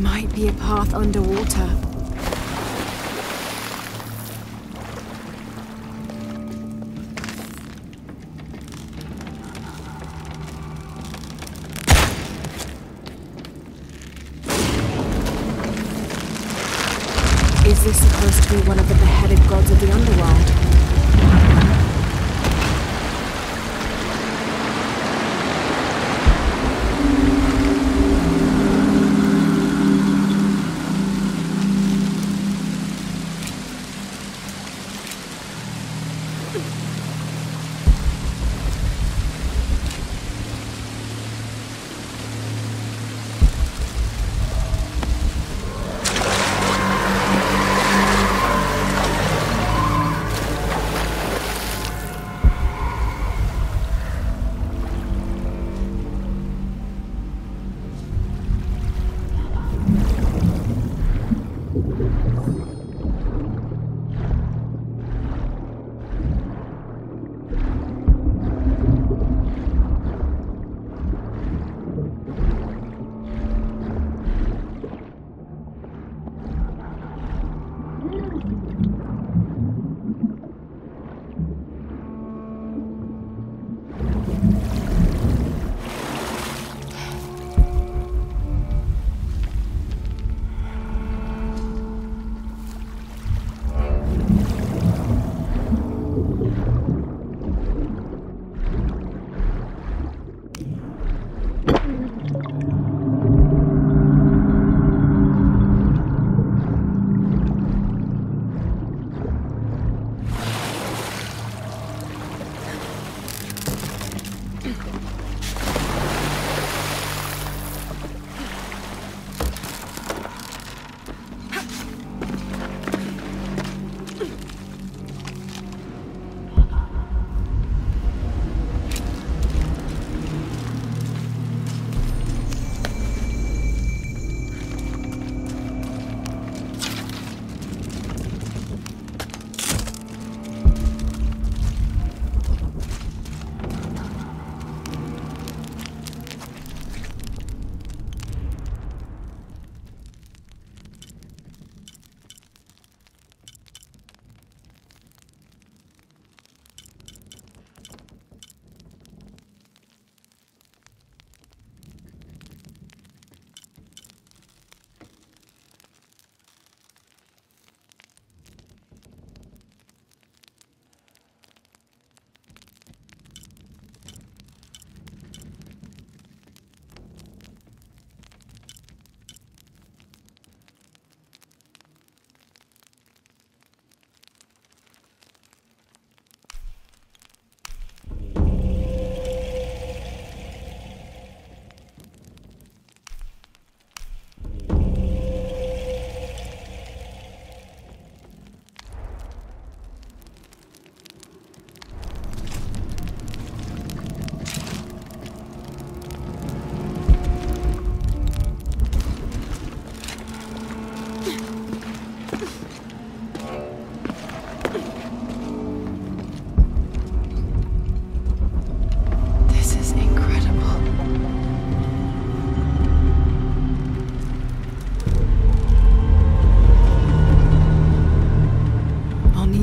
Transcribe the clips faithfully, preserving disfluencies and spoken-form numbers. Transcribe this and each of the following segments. Might be a path underwater. Is this supposed to be one of the beheaded gods of the underworld?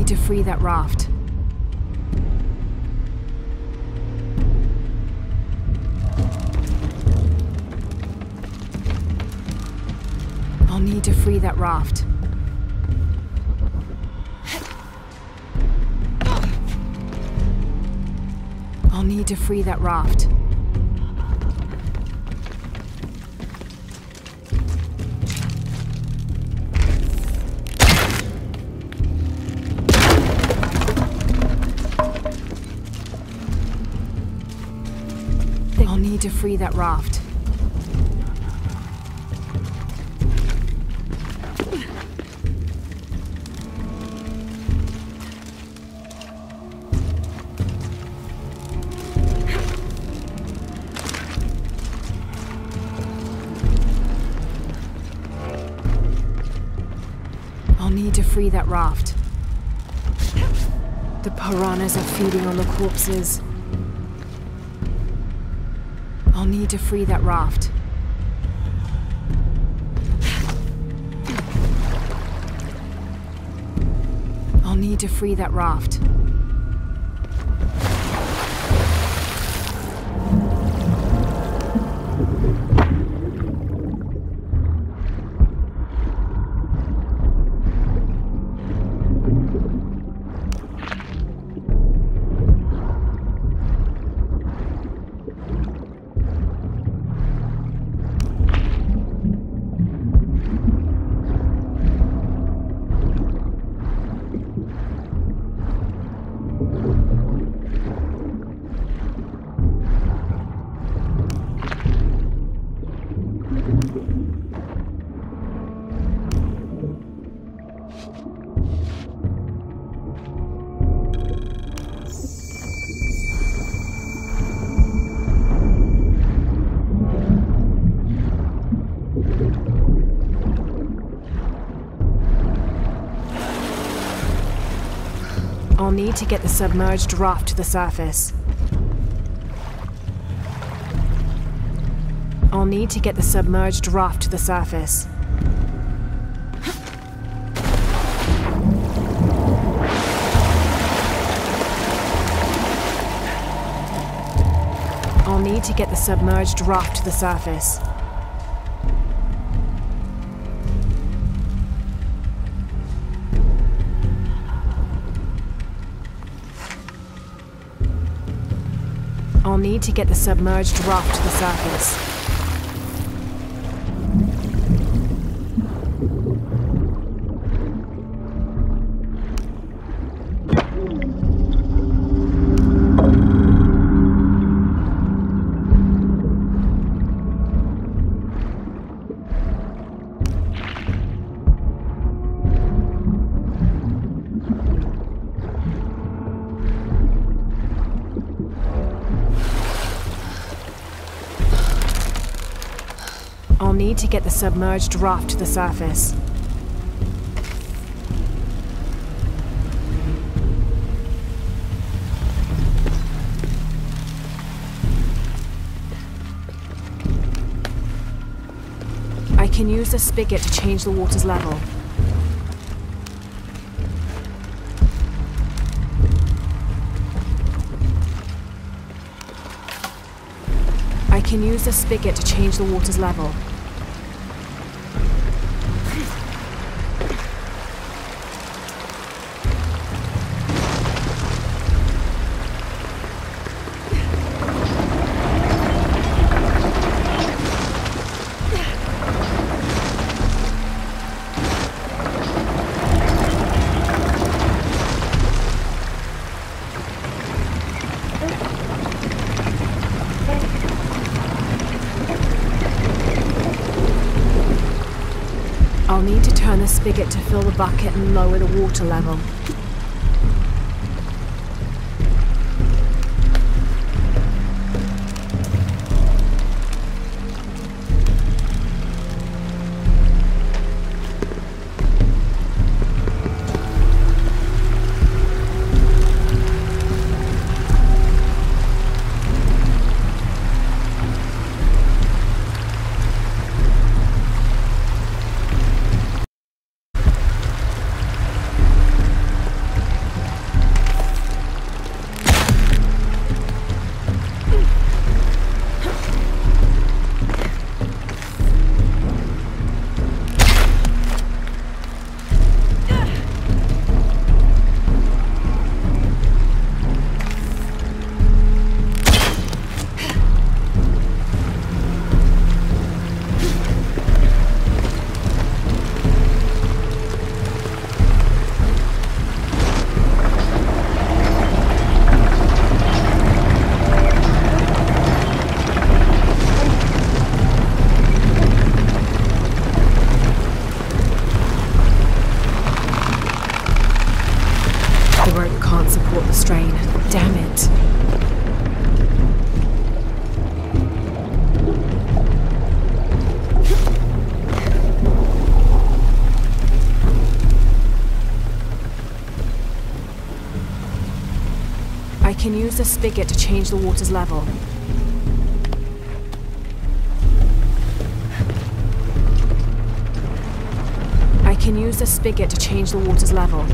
To free that raft. I'll need to free that raft. I'll need to free that raft. To free that raft. I'll need to free that raft. The piranhas are feeding on the corpses. I'll need to free that raft. I'll need to free that raft. I'll need to get the submerged raft to the surface. I'll need to get the submerged raft to the surface. I'll need to get the submerged raft to the surface. I'll need to get the submerged raft to the surface. Need to get the submerged raft to the surface. I can use a spigot to change the water's level. I can use a spigot to change the water's level. Turn the spigot to fill the bucket and lower the water level. I can use a spigot to change the water's level. I can use a spigot to change the water's level.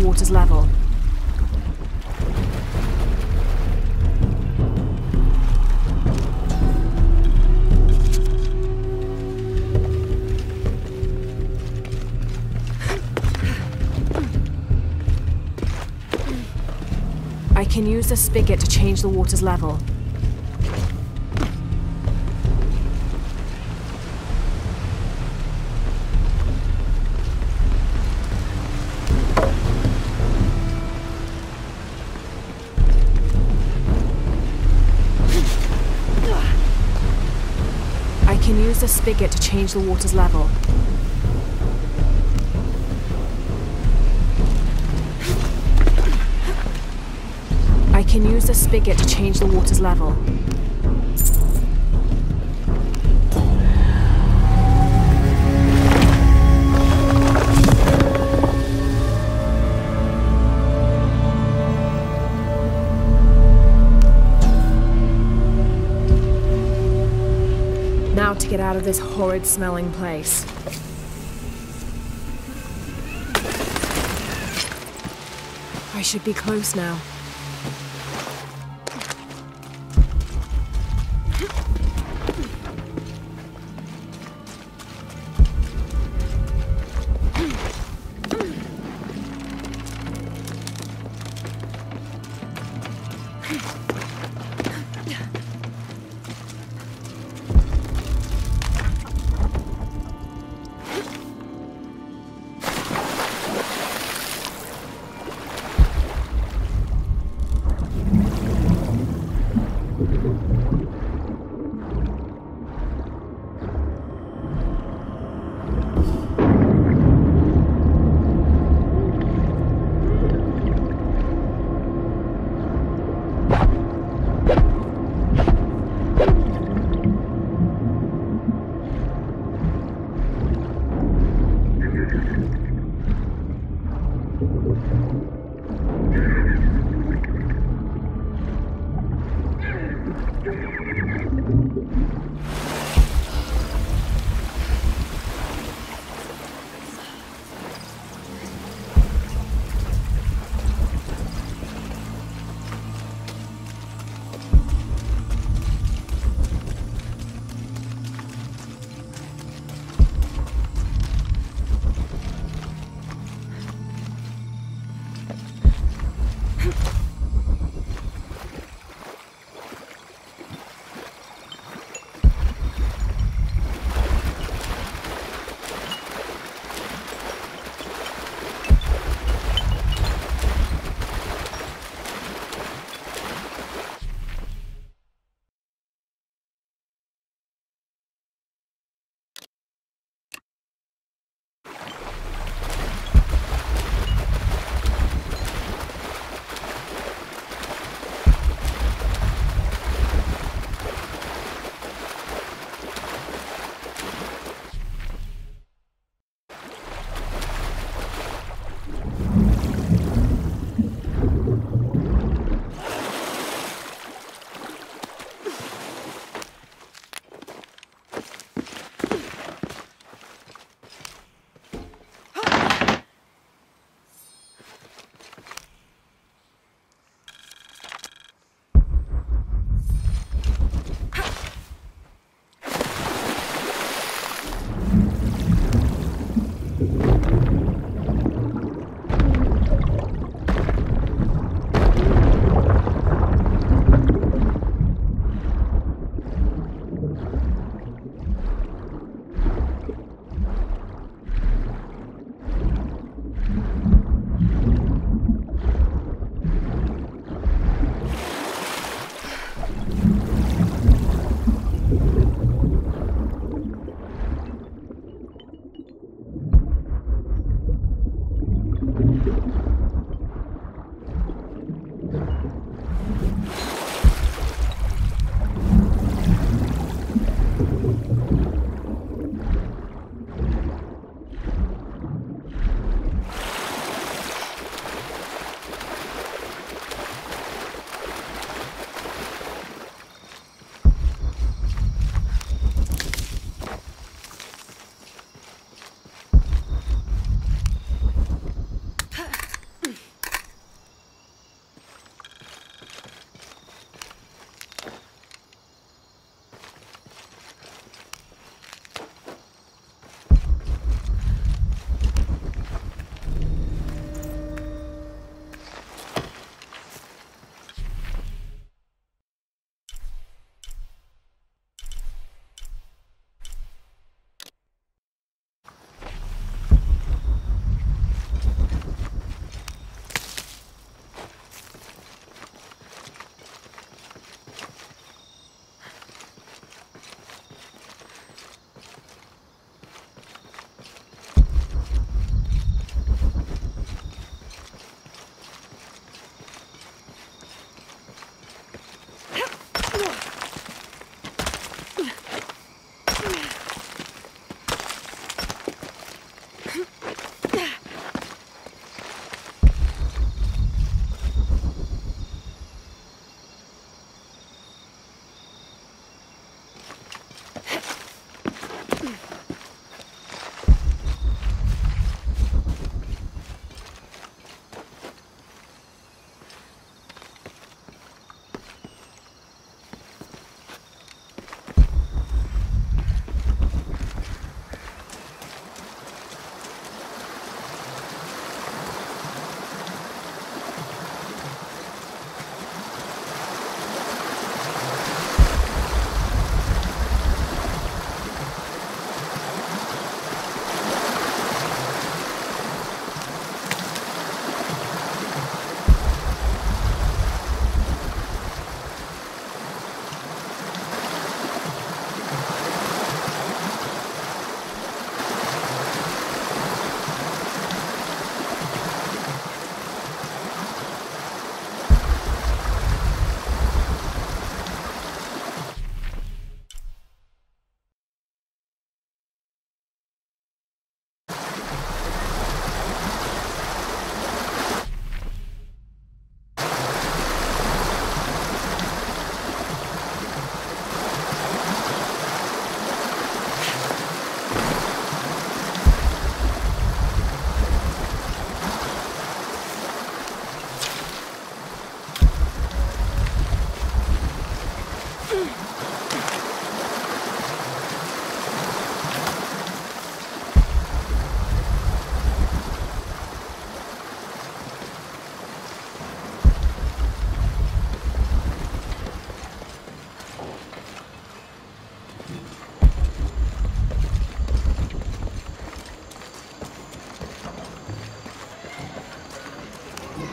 the water's level. I can use the spigot to change the water's level. Use the spigot to change the water's level. I can use the spigot to change the water's level. To get out of this horrid smelling place. I should be close now.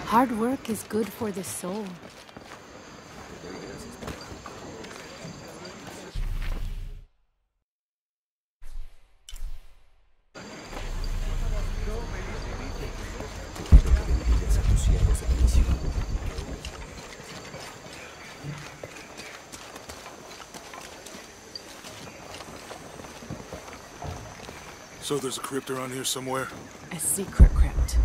Hard work is good for the soul. So there's a crypt around here somewhere? A secret crypt.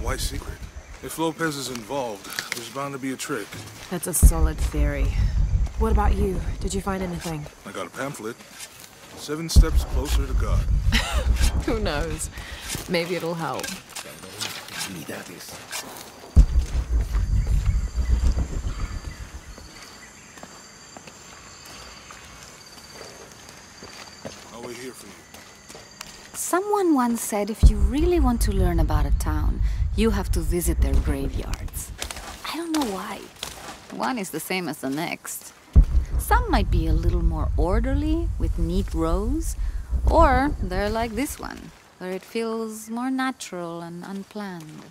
Why secret? If Lopez is involved, there's bound to be a trick. That's a solid theory. What about you? Did you find anything? I got a pamphlet. Seven steps closer to God. Who knows? Maybe it'll help. I'll wait here for you. Someone once said if you really want to learn about a town, you have to visit their graveyards. I don't know why. One is the same as the next. Some might be a little more orderly, with neat rows, or they're like this one, where it feels more natural and unplanned.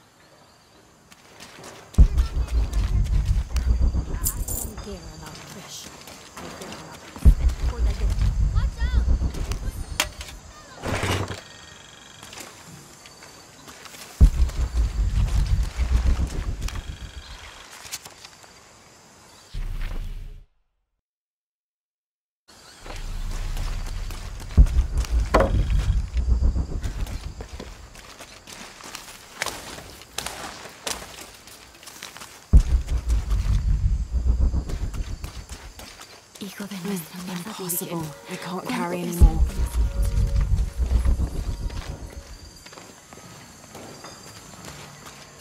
Impossible. I can't carry anymore.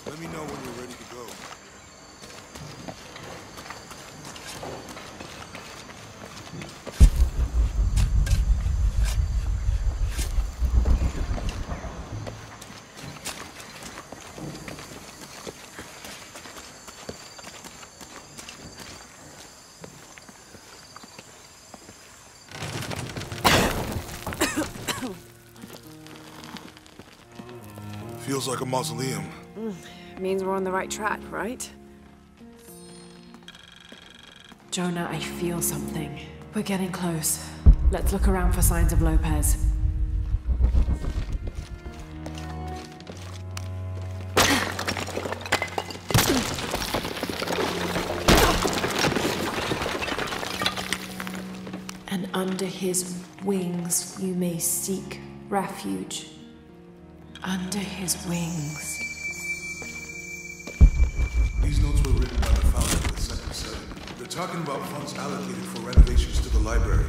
Let me know when you're ready to go. Feels like a mausoleum. Mm, means we're on the right track, right? Jonah, I feel something. We're getting close. Let's look around for signs of Lopez. And under his wings you may seek refuge. Under his wings. These notes were written by the founder of the Sector seven. They're talking about funds allocated for renovations to the library.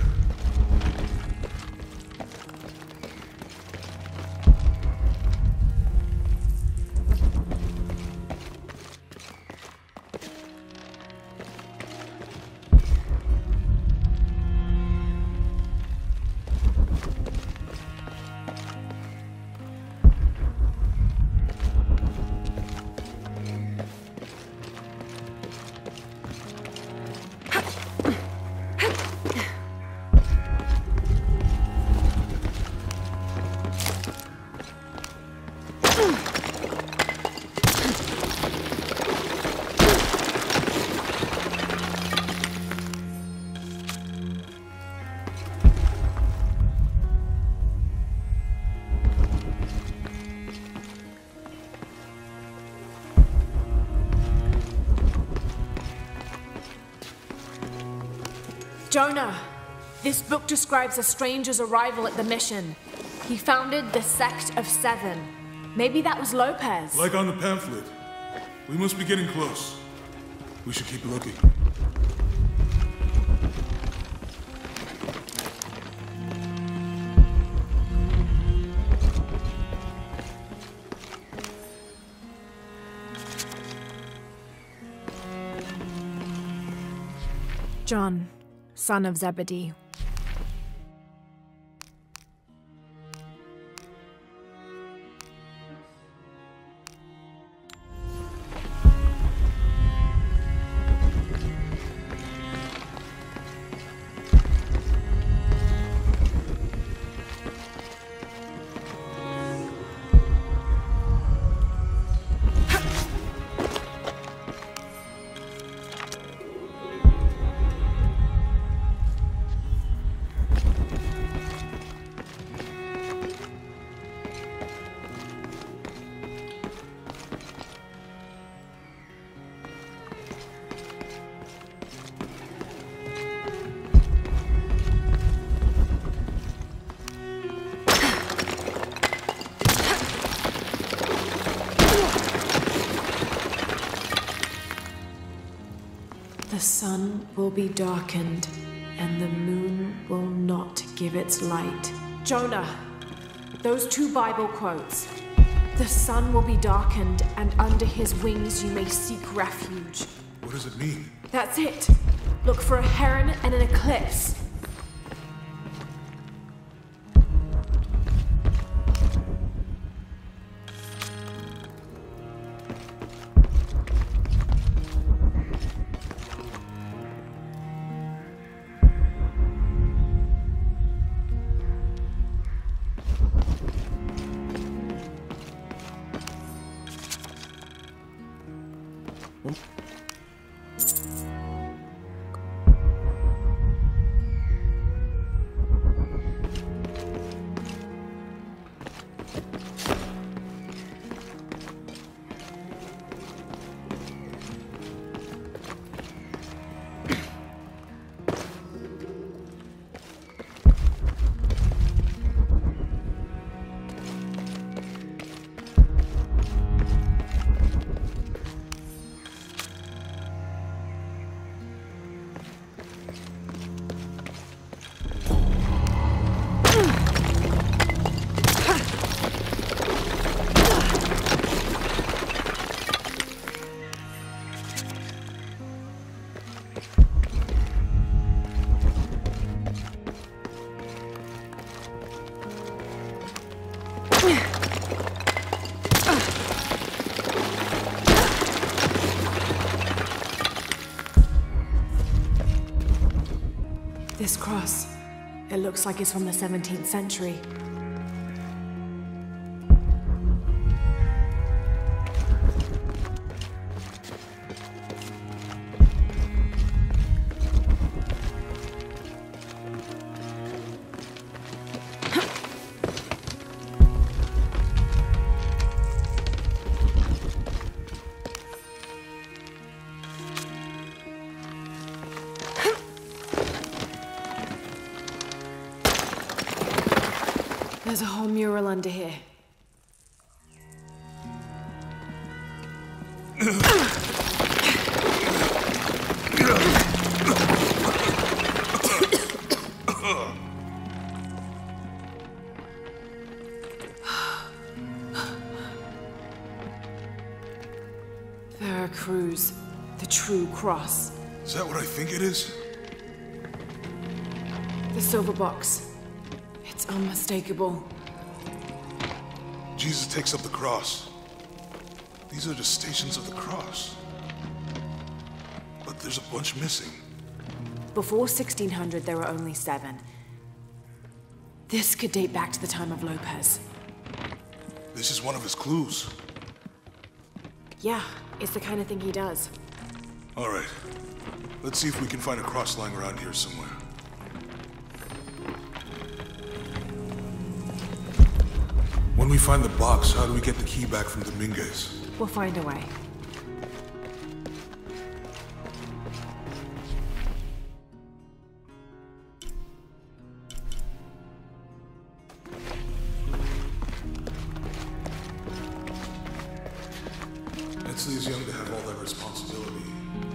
Jonah, this book describes a stranger's arrival at the mission. He founded the Sect of Seven. Maybe that was Lopez. Like on the pamphlet. We must be getting close. We should keep looking. John, son of Zebedee. The sun will be darkened, and the moon will not give its light. Jonah, those two Bible quotes. The sun will be darkened, and under his wings you may seek refuge. What does it mean? That's it. Look for a heron and an eclipse. This cross, it looks like it's from the seventeenth century. There's a whole mural under here. Vera Cruz, the true cross. Is that what I think it is? The silver box. It's unmistakable. Jesus takes up the cross. These are the stations of the cross. But there's a bunch missing. Before sixteen hundred, there were only seven. This could date back to the time of Lopez. This is one of his clues. Yeah, it's the kind of thing he does. All right. Let's see if we can find a cross lying around here somewhere. When we find the box, how do we get the key back from Dominguez? We'll find a way. Lee's young to have all that responsibility.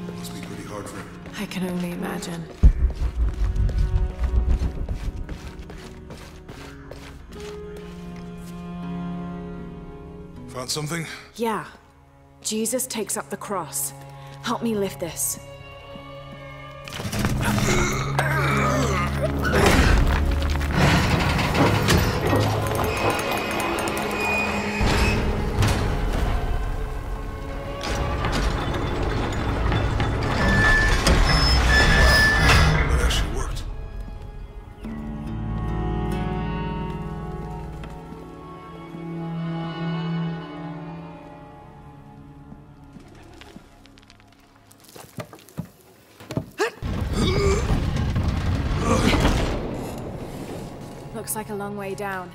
It must be pretty hard for him. I can only imagine. Found something? Yeah. Jesus takes up the cross. Help me lift this. Looks like a long way down.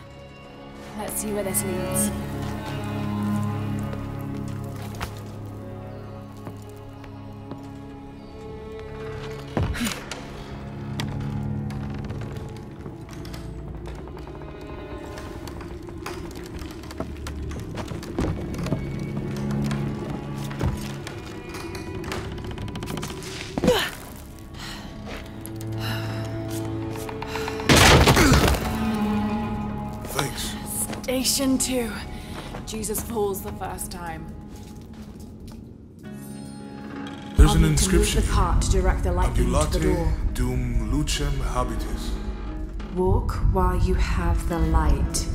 Let's see where this leads. Station two. Jesus falls the first time. There's I'll an inscription. The cart to direct the light beam to the door. Dum lucem habitus. Walk while you have the light.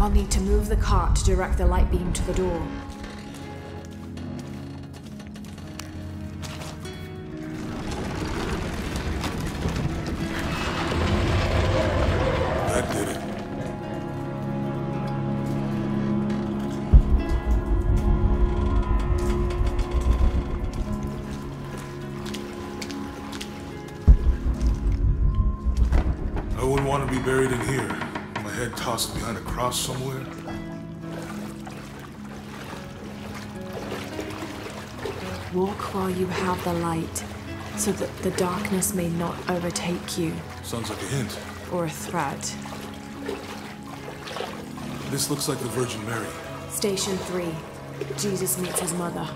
I'll need to move the cart to direct the light beam to the door. Buried in here, my head tossed behind a cross somewhere. Walk while you have the light, so that the darkness may not overtake you. Sounds like a hint. Or a threat. This looks like the Virgin Mary. Station three. Jesus meets his mother.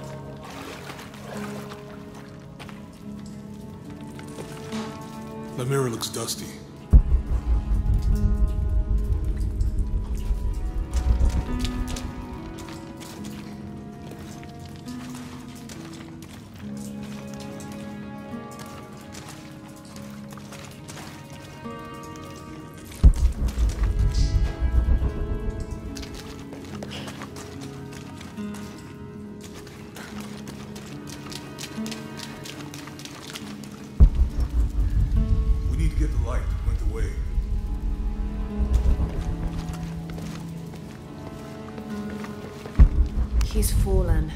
The mirror looks dusty. He's fallen.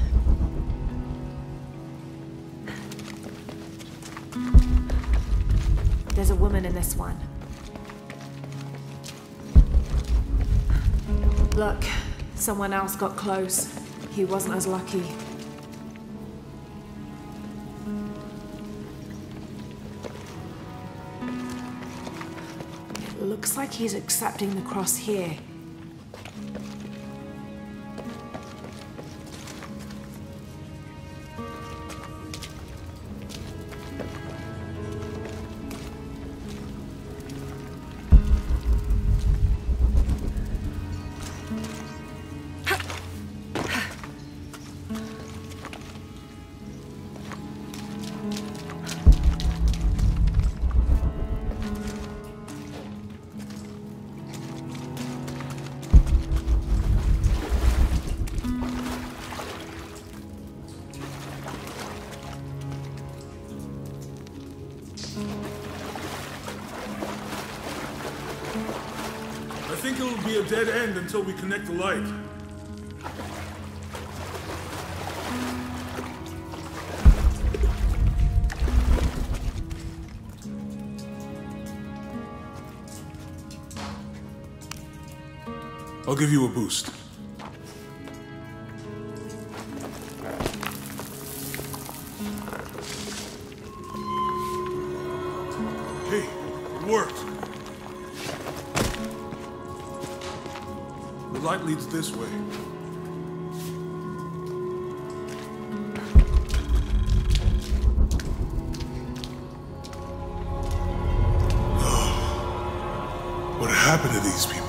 There's a woman in this one. Look, someone else got close. He wasn't as lucky. It looks like he's accepting the cross here. I think it'll be a dead end until we connect the light. I'll give you a boost. Hey, it worked. right leads this way. What happened to these people?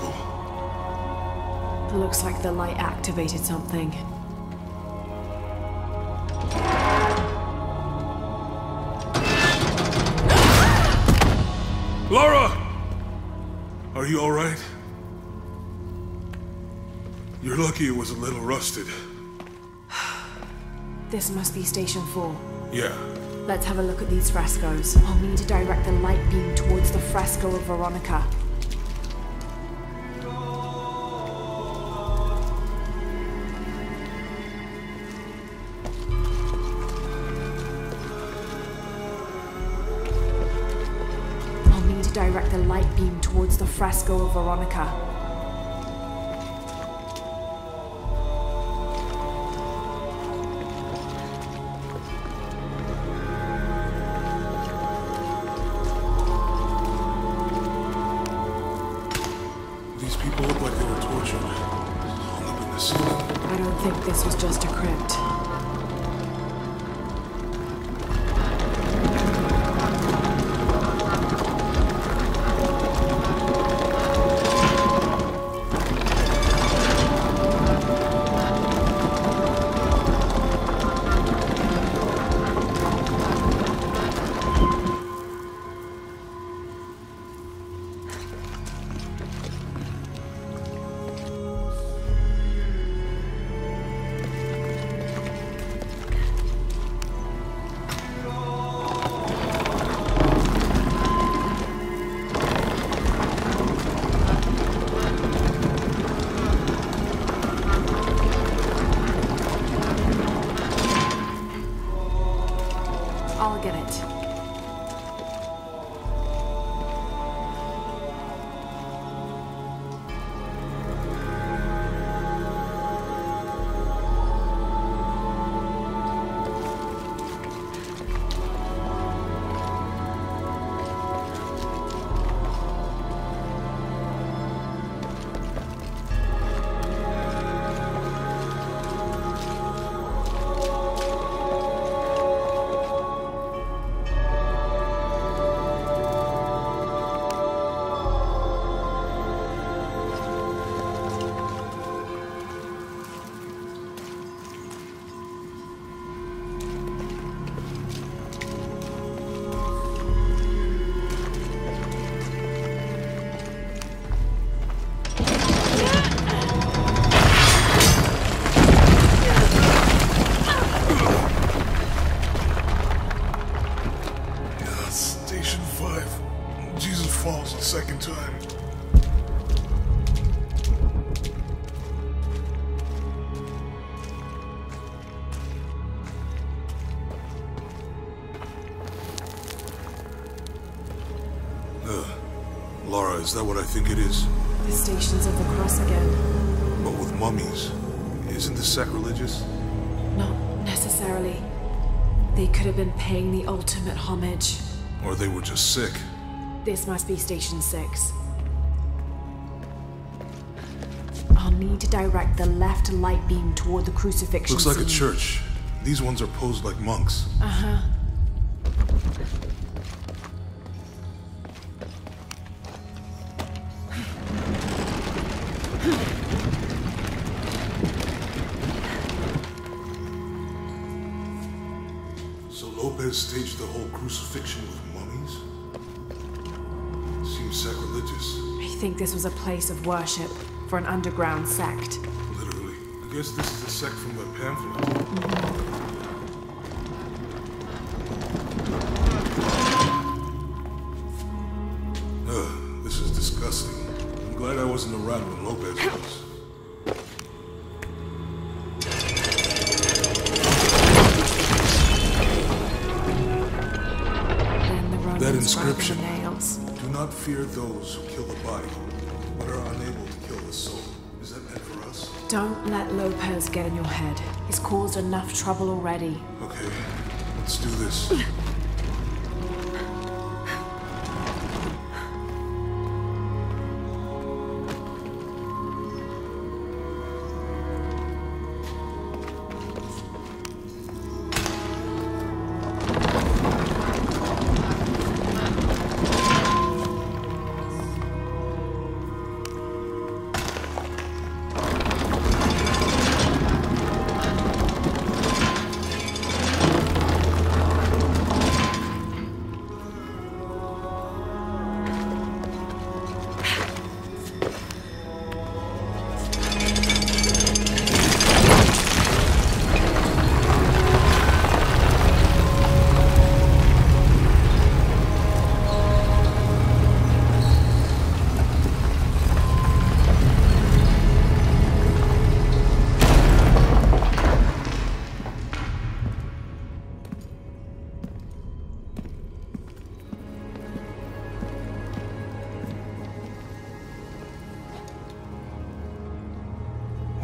It looks like the light activated something. Lara! Are you all right? You're lucky it was a little rusted. This must be Station four. Yeah. Let's have a look at these frescoes. I'll need to direct the light beam towards the fresco of Veronica. I'll need to direct the light beam towards the fresco of Veronica. This was just a crypt. Is that what I think it is? The Stations of the Cross again. But with mummies, isn't this sacrilegious? Not necessarily. They could have been paying the ultimate homage. Or they were just sick. This must be Station six. I'll need to direct the left light beam toward the crucifixion scene. Looks like a church. These ones are posed like monks. Uh-huh. Staged the whole crucifixion with mummies? Seems sacrilegious. I think this was a place of worship for an underground sect. Literally. I guess this is a sect from the pamphlet. Mm-hmm. Ugh, this is disgusting. I'm glad I wasn't around when Lopez was. That inscription, do not fear those who kill the body, but are unable to kill the soul. Is that meant for us? Don't let Lopez get in your head. He's caused enough trouble already. Okay, let's do this.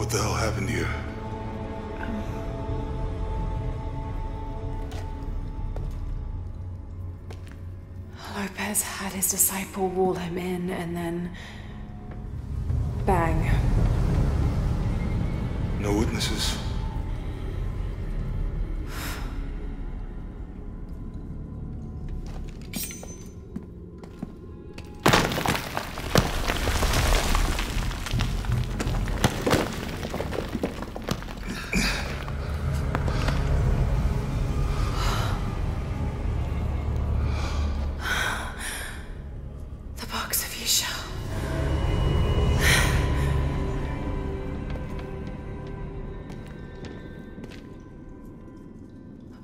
What the hell happened here? Lopez had his disciple wall him in, and then... bang. No witnesses?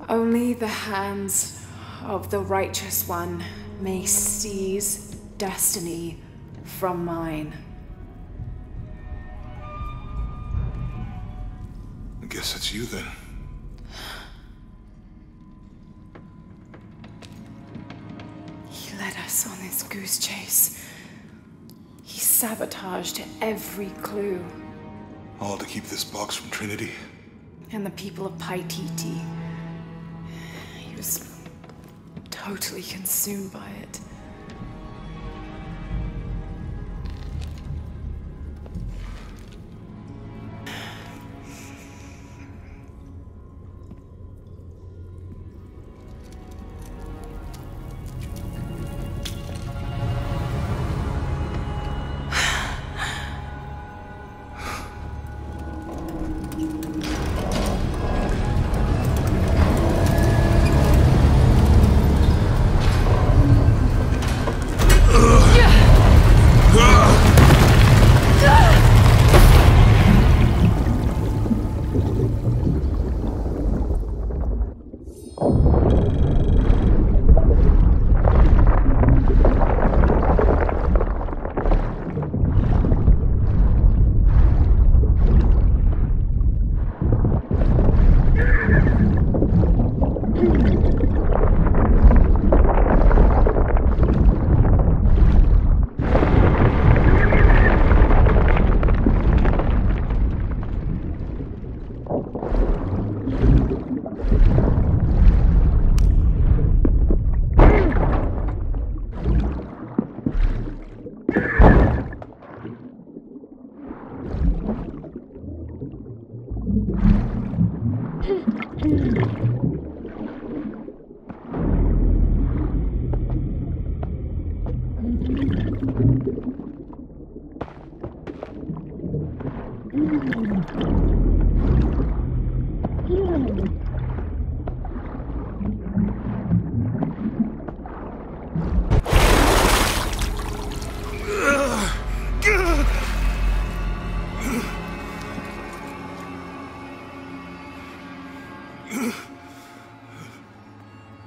Only the hands of the righteous one may seize destiny from mine. I guess it's you then. He led us on this goose chase. He sabotaged every clue. All to keep this box from Trinity. And the people of Paititi. I was totally consumed by it.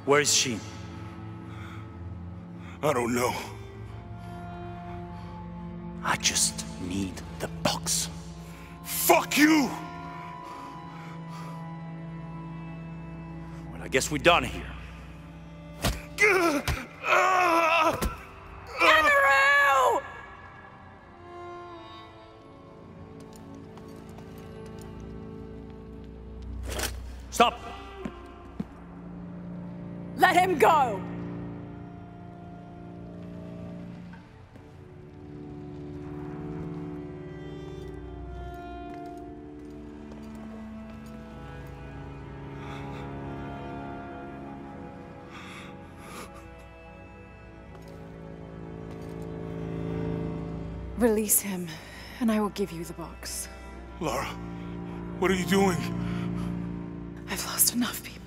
Where is she? I don't know. I just need the box. Fuck you! Well, I guess we're done here. Unuratu! Stop! Let him go! Release him, and I will give you the box. Lara, what are you doing? I've lost enough people.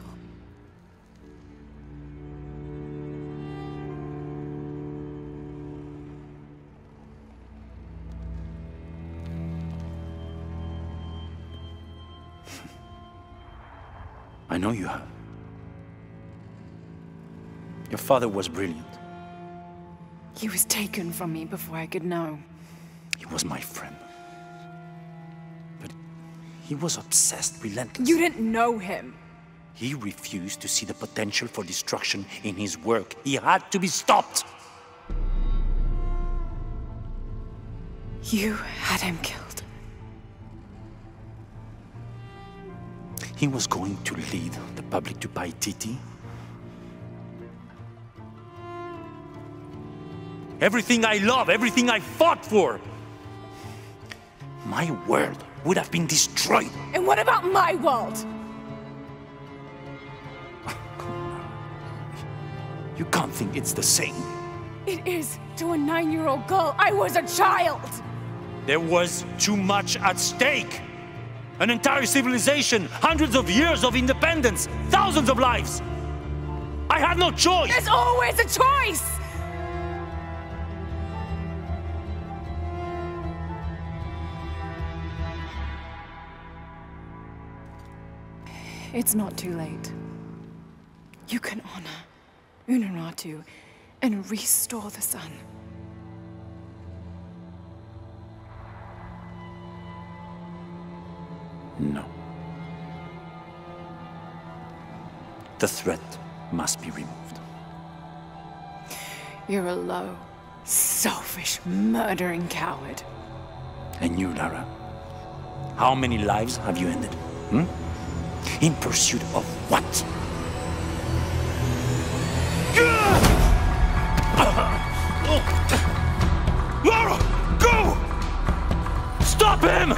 I know you have. Your father was brilliant. He was taken from me before I could know. He was my friend. But he was obsessed, relentless. You didn't know him. He refused to see the potential for destruction in his work. He had to be stopped. You had him killed. He was going to lead the public to Paititi. Everything I love, everything I fought for. My world would have been destroyed. And what about my world? You can't think it's the same. It is. To a nine-year-old girl, I was a child. There was too much at stake. An entire civilization, hundreds of years of independence, thousands of lives. I had no choice. There's always a choice. It's not too late. You can honor Unuratu and restore the sun. No. The threat must be removed. You're a low, selfish, murdering coward. And you, Lara, how many lives have you ended? Hmm? In pursuit of what? Lara, go! Stop him!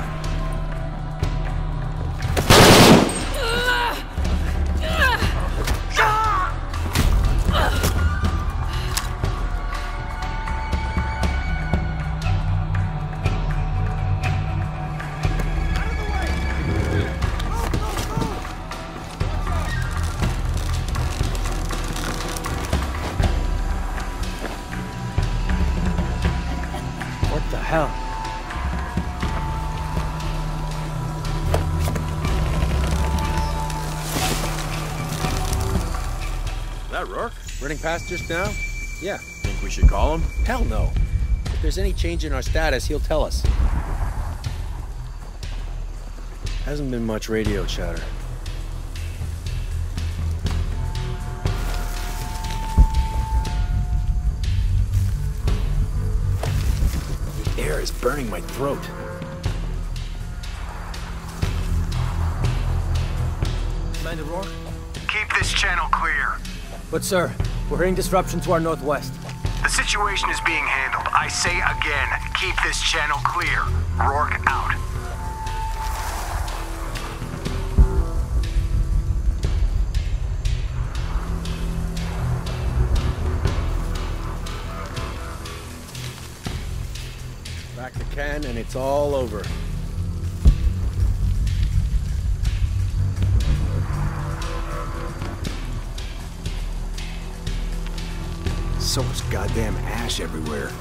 Running past just now? Yeah. Think we should call him? Hell no. If there's any change in our status, he'll tell us. Hasn't been much radio chatter. The air is burning my throat. Mind the Rourke? Keep this channel clear. But sir, we're hearing disruption to our northwest. The situation is being handled. I say again, keep this channel clear. Rourke out. Back to Ken, and it's all over. So much goddamn ash everywhere.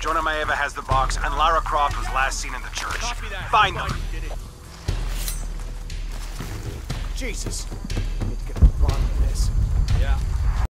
Jonah Maeva has the box, and Lara Croft was last seen in the church. Find them. Jesus. I need to get to the bottom of this. Yeah.